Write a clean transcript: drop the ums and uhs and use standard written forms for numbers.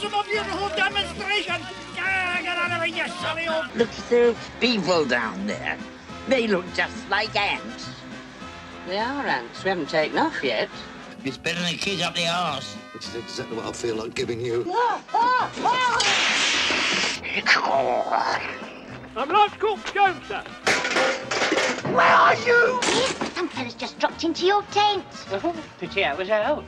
some of you who demonstration. Get out of here, you silly old... Looks so evil down there. They look just like ants. They are ants. We haven't taken off yet. It's better than a kiss up the arse. Which is exactly what I feel like giving you. I'm Lance Corporal Jones, sir. Where are you? Something's just dropped into your tent. Oh, pity I was out.